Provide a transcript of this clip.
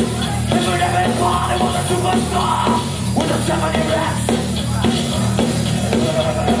Mr. David Bond was a superstar with a 70 racks.